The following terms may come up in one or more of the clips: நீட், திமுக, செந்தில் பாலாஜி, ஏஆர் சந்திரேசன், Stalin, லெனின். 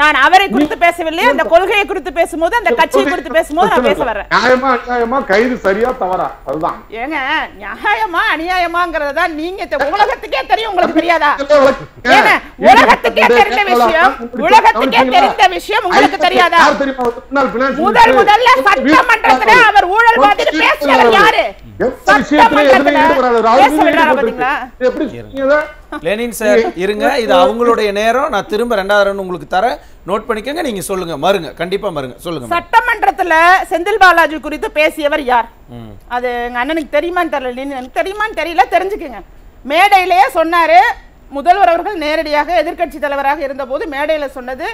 நான் அவரை குறித்து பேசவில்லை, அந்த கொள்கையை குறித்து பேசும்போது அந்த கட்சியை குறித்து பேசும்போது நான் பேச வரேன். நியாயமா நியாயமா கைது சரியா தவறா அதுதான். ஏங்க நியாயமா அநியாயமாங்கறத தான் நீங்க உலகத்துக்கே தெரியும், உங்களுக்கு தெரியாதா? ஏங்க உலகத்துக்கே தெரிந்த விஷயம், உலகத்துக்கே தெரிந்த விஷயம் உங்களுக்கு தெரியாதா? முதல்ல சட்டமன்றத்துல அவர் ஊழல் மாதிரி பேசுறவர் யாரு? லெனின் சார் இருங்க, இது அவங்களுடைய நேரம். நான் திரும்ப 2000 உங்களுக்கு தர நோட் பண்ணிக்கங்க, நீங்க சொல்லுங்க. மறுங்க, கண்டிப்பா மறுங்க, சொல்லுங்க. சட்டமன்றத்துல செந்தில் பாலாஜி குறித்து பேசியவர் யார்? அது எங்க அண்ணனுக்கு தெரியுமான்னு தெரியல, எனக்கு தெரியுமான்னு தெரியல, தெரிஞ்சுக்கங்க. மேடையிலேயே சொன்னாரு முதல்வர் அவர்கள், நேரடியாக எதிர்கட்சி தலைவராக இருந்த போது மேடையில சொன்னது,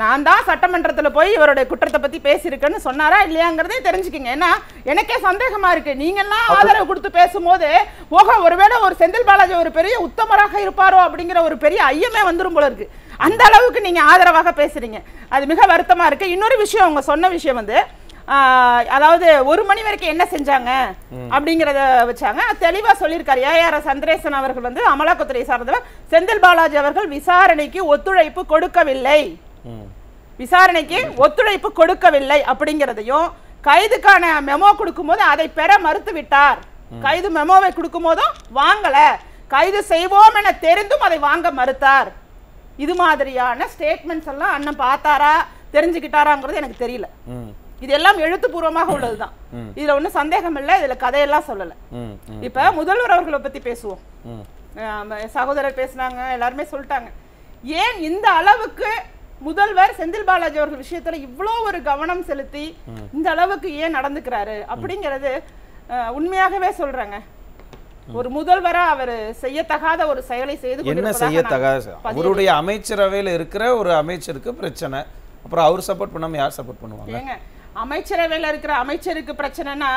நான் தான் சட்டமன்றத்துல போய் இவருடைய குற்றத்தை பத்தி பேசியிருக்கேன்னு சொன்னாரா இல்லையாங்கிறதே தெரிஞ்சுக்கங்க. ஏன்னா எனக்கே சந்தேகமா இருக்கு. நீங்கெல்லாம் ஆதரவு கொடுத்து பேசும்போது ஓஹோ ஒருவேளை ஒரு செந்தில் பாலாஜி ஒரு பெரிய உத்தமராக இருப்பாரோ அப்படிங்கிற ஒரு பெரிய ஐயமே வந்துடும் போல இருக்கு. அந்த அளவுக்கு நீங்க ஆதரவாக பேசுறீங்க, அது மிக வருத்தமா இருக்கு. இன்னொரு விஷயம், அவங்க சொன்ன விஷயம் வந்து அதாவது 1 மணி வரைக்கும் என்ன செஞ்சாங்க அப்படிங்கறத வச்சாங்க. தெளிவா சொல்லியிருக்காரு ஏஆர் சந்திரேசன் அவர்கள் வந்து அமலாக்கத்துறை சார்ந்தவர், செந்தில் பாலாஜி அவர்கள் விசாரணைக்கு ஒத்துழைப்பு கொடுக்கவில்லை, விசாரணைக்கு ஒத்துழைப்பு கொடுக்கவில்லை அப்படிங்கிறதையும், கைதுக்கான மெமோ கொடுக்கும் போது அதை பெற மறுத்து விட்டார், கைது மெமோவை கொடுக்கும் போதும் வாங்கல, கைது செய்வோம் என தெரிந்தும் அதை வாங்க மறுத்தார், இது மாதிரியான ஸ்டேட்மெண்ட்ஸ் எல்லாம் அண்ணன் பார்த்தாரா தெரிஞ்சுக்கிட்டாராங்கிறது எனக்கு தெரியல. இதெல்லாம் எழுத்துப்பூர்வமாக உள்ளதுதான், இதுல ஒன்னும் சந்தேகம் இல்லை, இதுல கதையெல்லாம் சொல்லல. இப்ப முதல்வர் அவர்களை பத்தி பேசுவோம். சகோதரர் பேசினாங்க, எல்லாருமே சொல்லிட்டாங்க. ஏன் இந்த அளவுக்கு முதல்வர் செந்தில் பாலாஜி அவர்கள் விஷயத்துல இவ்வளோ ஒரு கவனம் செலுத்தி இந்த அளவுக்கு ஏன் நடந்துக்கிறாரு அப்படிங்கிறது உண்மையாகவே சொல்றாங்க. ஒரு முதல்வரா அவர் செய்யத்தகாத ஒரு செயலை செய்து, என்ன செய்யத்தகாத, அவருடைய அமைச்சரவையில இருக்கிற ஒரு அமைச்சருக்கு பிரச்சனை, அப்புறம் அவர் சப்போர்ட் பண்ணாம யார் சப்போர்ட் பண்ணுவாங்க? அமைச்சரவையில இருக்கிற அமைச்சருக்கு பிரச்சனைனா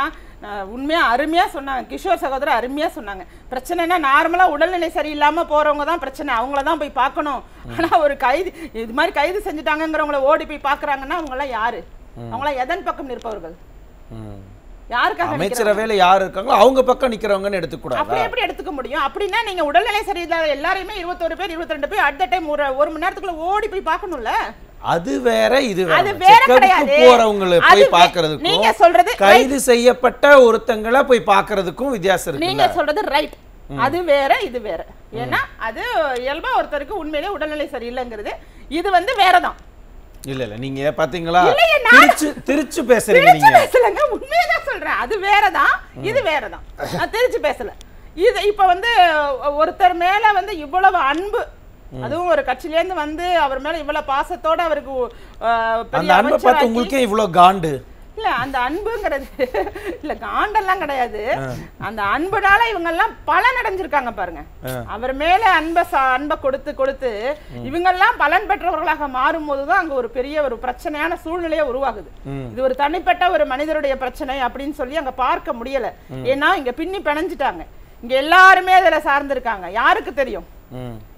உண்மையா அருமையா சொன்னாங்க கிஷோர் சகோதரர், அருமையா சொன்னாங்க. பிரச்சனைனா நார்மலா உடல்நிலை சரியில்லாம போறவங்க தான் பிரச்சனை, அவங்களதான் போய் பார்க்கணும். ஆனா ஒரு கைது இது மாதிரி கைது செஞ்சுட்டாங்கிறவங்கள ஓடி போய் பாக்குறாங்கன்னா அவங்க எல்லாம் யாரு? அவங்கள எதன் பக்கம் நிற்பவர்கள்? யாருக்காக அமைச்சரவையில யாரு இருக்காங்களோ அவங்க பக்கம் நிக்கிறவங்கன்னு எடுத்துக்கூடாது. அப்படி எப்படி எடுத்துக்க முடியும்? அப்படின்னா நீங்க உடல்நிலை சரியில்லாத எல்லாரையுமே 21 பேர் 22 பேர் அட் த டைம் ஒரு மணி நேரத்துக்குள்ள ஓடி போய் பார்க்கணும்ல. அது வேற, இது வேற கிடையாது. போறவங்களை போய் பாக்குறதுக்கும் நீங்க சொல்றது, கைது செய்யப்பட்ட ஒருத்தங்கள போய் பாக்குறதுக்கும் வித்தியாசம் இருக்கு. நீங்க சொல்றது ரைட், அது வேற இது வேற. ஏன்னா அது இயல்பா ஒருத்தருக்கு உண்மையிலே உடல்நிலை சரியில்லைங்கிறது, இது வந்து வேறதான். இல்ல இல்ல நீங்க பாத்தீங்களா திருச்சி பேசுறீங்க, நீங்க பேசலங்க, உண்மையதான் சொல்றேன். அது வேறதான், இது வேறதான், திருச்சி பேசல. இது இப்ப வந்து ஒருத்தர் மேல வந்து இவ்வளவு அன்பு, அதுவும் ஒரு கட்சியில இருந்து வந்து அவர் மேல இவ்வளவு பாசத்தோட அவருக்கு அந்த அன்பு பார்த்து உங்களுக்கு இவ்வளவு காண்டு இல்ல, அந்த அன்புங்கிறது இல்ல காண்டெல்லாம் கிடையாது, அந்த அன்புனால இவங்க எல்லாம் பலன் அடைஞ்சிருக்காங்க பாருங்க. அவர் மேல அன்பை கொடுத்து கொடுத்து இவங்க எல்லாம் பலன் பெற்றவர்களாக மாறும் போதுதான் அங்க ஒரு பெரிய ஒரு பிரச்சனையான சூழ்நிலையை உருவாகுது. இது ஒரு தனிப்பட்ட ஒரு மனிதருடைய பிரச்சனை அப்படின்னு சொல்லி அங்க பார்க்க முடியல. ஏன்னா இங்க பின்னி பிணைஞ்சிட்டாங்க, இங்க எல்லாருமே அதுல சார்ந்திருக்காங்க. யாருக்கு தெரியும்?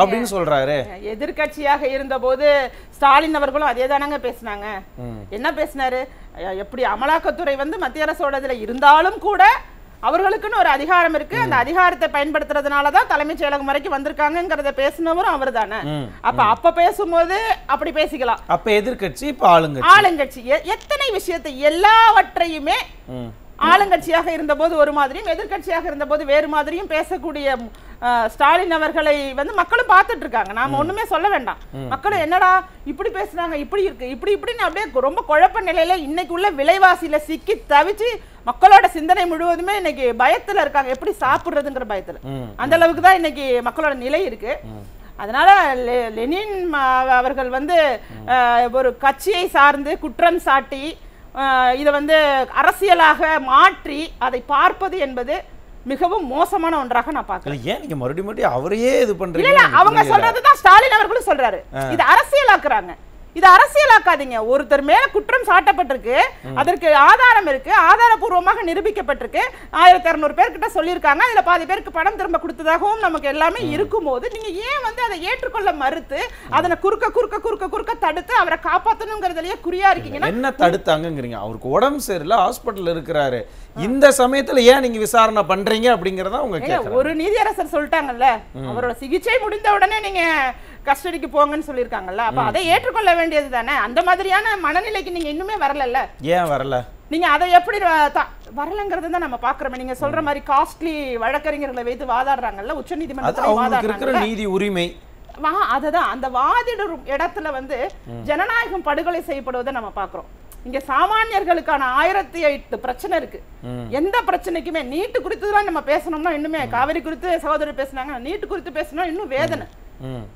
அப்படின்னு சொல்றாரு. எதிர்கட்சியாக இருந்த போது ஸ்டாலின் அவர்களும் அதே தானங்க பேசினாங்க. என்ன பேசினாரு, எப்படி அமலாக்கத்துறை வந்து மத்திய அரசோடதுல இருந்தாலும் கூட அவர்களுக்குன்னு ஒரு அதிகாரம் இருக்கு, அந்த அதிகாரத்தை பயன்படுத்துறதுனாலதான் தலைமைச் செயலகம் வரைக்கும் வந்திருக்காங்கிறத பேசினவரும் அவர் தானே. அப்ப அப்ப பேசும்போது அப்படி பேசிக்கலாம். அப்ப எதிர்கட்சி இப்ப ஆளுங்கட்சி எத்தனை விஷயத்தை எல்லாவற்றையுமே ஆளுங்கட்சியாக இருந்த போது ஒரு மாதிரியும் எதிர்கட்சியாக இருந்த போது வேறு மாதிரியும் பேசக்கூடிய ஸ்டாலின் அவர்களை வந்து மக்களும் பார்த்துட்டு இருக்காங்க. நாம ஒண்ணுமே சொல்ல வேண்டாம், மக்களும் என்னடா இப்படி பேசுறாங்க, இப்படி இருக்கு, இப்படி இப்படின்னு அப்படியே ரொம்ப குழப்ப நிலையில இன்னைக்கு உள்ள விலைவாசியில சிக்கி தவிச்சு மக்களோட சிந்தனை முழுவதுமே இன்னைக்கு பயத்துல இருக்காங்க, எப்படி சாப்பிடுறதுங்கிற பயத்துல. அந்த அளவுக்கு தான் இன்னைக்கு மக்களோட நிலை இருக்கு. அதனால லெனின் அவர்கள் வந்து ஒரு கட்சியை சார்ந்து குற்றம் சாட்டி இதை வந்து அரசியலாக மாற்றி அதை பார்ப்பது என்பது மிகவும் மோசமான ஒன்றாக நான் பார்க்கிறேன். ஏன் நீங்க மறுபடியும் மறுபடியும் அவரையே இது பண்றீங்க? அவங்க சொல்றதுதான் ஸ்டாலின் அவர்களும் சொல்றாரு, இது அரசியலாக்குறாங்க. இது அரசியலாக்காதீங்க, ஒருத்தர் மேல குற்றம் சாட்டப்பட்டிருக்கு, அதற்கு ஆதாரம் இருக்கு, ஆதாரபூர்வமாக நிரூபிக்கப்பட்டிருக்கு, 1600 பேர்கிட்ட சொல்லியிருக்காங்க, அதுல பாதி பேருக்கு பணம் திரும்ப கொடுத்ததாகவும் நமக்கு எல்லாமே இருக்கும் போது நீங்க ஏன் வந்து அதை ஏற்றுக்கொள்ள மறுத்து அதனை குறுக்க குறுக்க குறுக்க குறுக்க தடுத்து அவரை காப்பாற்றணுங்கிறதுலயே குறியா இருக்கீங்கன்னா என்ன தடுத்தாங்கிறீங்க? அவருக்கு உடம்பு சரியில்லை, ஹாஸ்பிட்டல் இருக்கிறாரு, இந்த சமயத்துல ஏன் நீங்க விசாரணை பண்றீங்க அப்படிங்கறத அவங்க கேக்குறாங்க. ஒரு நீதியரசர் சொல்லிட்டாங்கல்ல, அவரோட சிகிச்சை முடிந்த உடனே நீங்க கஸ்டடிக்கு போங்கன்னு சொல்லியிருக்காங்கல்ல, அப்ப அதை ஏற்றுக்கொள்ள வேண்டியது தானே. அந்த மாதிரியான மனநிலைக்கு நீங்க இன்னுமே வரலல்ல. ஏன் வரல? நீங்க அதை எப்படி வரலங்கிறது தான் நம்ம பாக்குறோம். நீங்க சொல்ற மாதிரி காஸ்ட்லி வழக்கறிஞர்களை வைத்து வாதாடுறாங்கல்ல உச்ச நீதிமன்றத்துல, நீதி உரிமை அததான். அந்த வாதிடும் இடத்துல வந்து ஜனநாயகம் படுகொலை செய்யப்படுவதை நம்ம பாக்குறோம். இங்க சாமானியர்களுக்கான 1008 பிரச்சனை இருக்கு. எந்த பிரச்சனைக்குமே நீட்டு குறித்துதான் நம்ம பேசணும்னா இன்னுமே காவிரி குறித்து சகோதரர் பேசினாங்க, நீட்டு குறித்து பேசணும் இன்னும் வேதனை.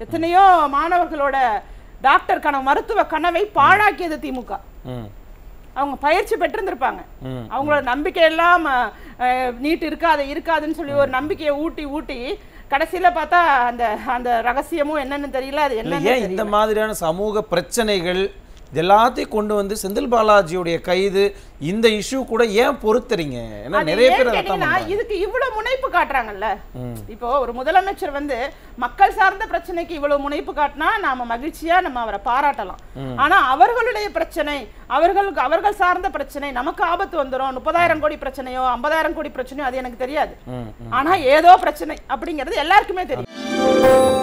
எத்தனையோ மாணவர்களோட டாக்டருக்கான மருத்துவ கனவை பாழாக்கியது திமுக. அவங்க பயிற்சி பெற்றிருந்திருப்பாங்க, அவங்களோட நம்பிக்கை எல்லாம் நீட்டு இருக்காது இருக்காதுன்னு சொல்லி ஒரு நம்பிக்கையை ஊட்டி ஊட்டி கடைசியில பார்த்தா அந்த அந்த ரகசியமும் என்னன்னு தெரியல. அது என்ன இந்த மாதிரியான சமூக பிரச்சனைகள் எல்லாத்தையும் கொண்டு வந்து செந்தில் பாலாஜியுடைய கைது இந்த இஷ்யூ கூட ஏன் பொறுத்துறீங்க? ஏன்னா நிறைய பேர் இதுக்கு இவ்வளவு முனைப்பு காட்டுறாங்கல்ல. இப்போ ஒரு முதலமைச்சர் வந்து மக்கள் சார்ந்த பிரச்சனைக்கு இவ்வளவு முனைப்பு காட்டினா நாம மகிழ்ச்சியா நம்ம அவரை பாராட்டலாம். ஆனா அவர்களுடைய பிரச்சனை, அவர்களுக்கு அவர்கள் சார்ந்த பிரச்சனை நமக்கு ஆபத்து வந்துடும், 30,000 கோடி பிரச்சனையோ 50,000 கோடி பிரச்சனையோ அது எனக்கு தெரியாது, ஆனா ஏதோ பிரச்சனை அப்படிங்கிறது எல்லாருக்குமே தெரியும்.